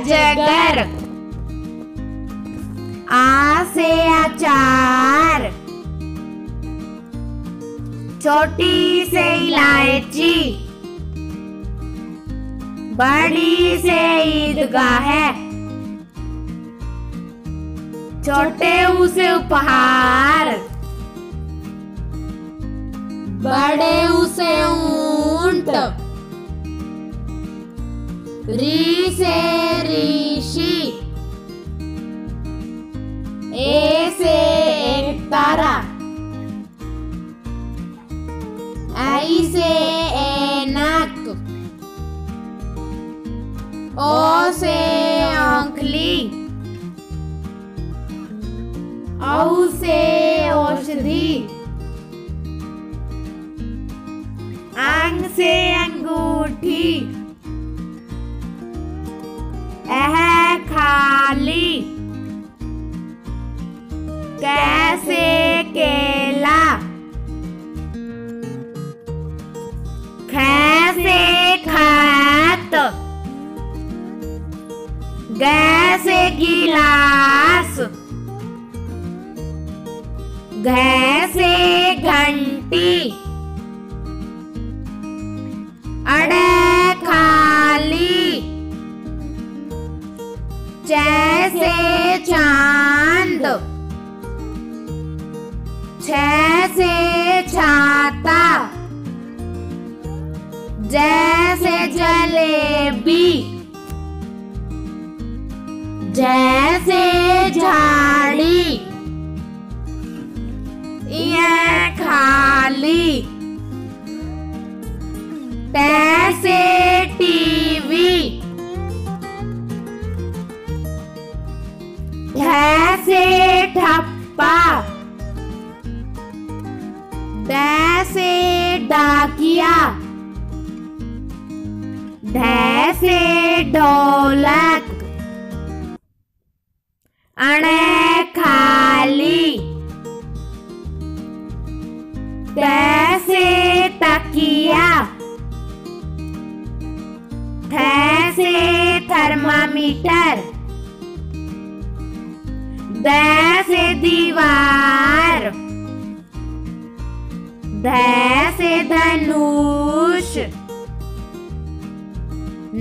अजगर, आ से अचार, छोटी से इलायची, बड़ी से ईदगाह है, छोटे ऊ से उपहार, बड़े ऊ से ऊंट, री से ऋषि, ए से एक तारा, आई से ऐनक, ओ से औंखली, औ से औषधि, अंग से अंगूठी, कैसे केला, कैसे खात, गैसे गिलास, गैसे घंटी, अड़े खाली, जैसे चांद, जैसे छाता, जैसे जलेबी, जैसे झाड़ी, ये खाली, तैसे टीवी, जैसे ठप्पा, ढैसे डाकिया, ढैसे ढोलक, अणे खाली, ढैसे तकिया, ढैसे थर्मामीटर, ढैसे दीवार, धै से धनुष,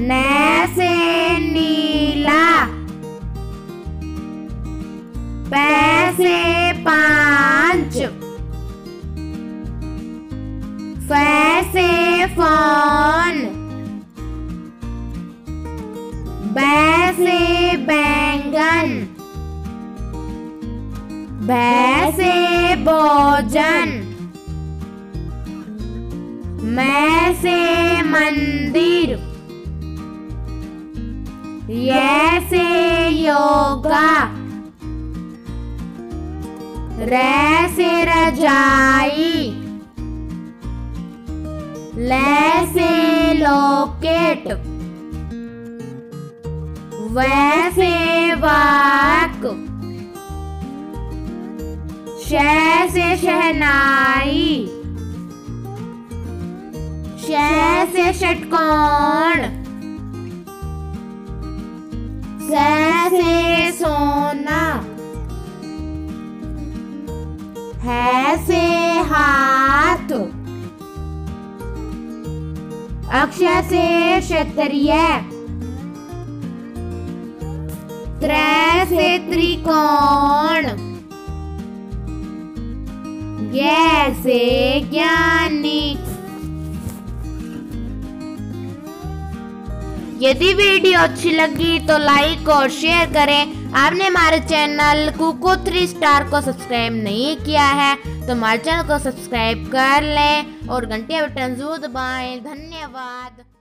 नै से नीला, पै से पांच, फै से फोन, बै से बैंगन, भै से भोजन, मैं से मंदिर, ये से योगा, रे से रजाई, ले से लॉकेट, वैसे वाक, शह से शहनाई, शह से षटकोण, सह से सोना, है से हाथ, अक्षय से क्षत्रिय, त्रै से त्रिकोण, ज्ञ से ज्ञानी। यदि वीडियो अच्छी लगी तो लाइक और शेयर करें। आपने हमारे चैनल कुकू 3 स्टार को सब्सक्राइब नहीं किया है तो हमारे चैनल को सब्सक्राइब कर लें और घंटी का बटन जरूर दबाएं। धन्यवाद।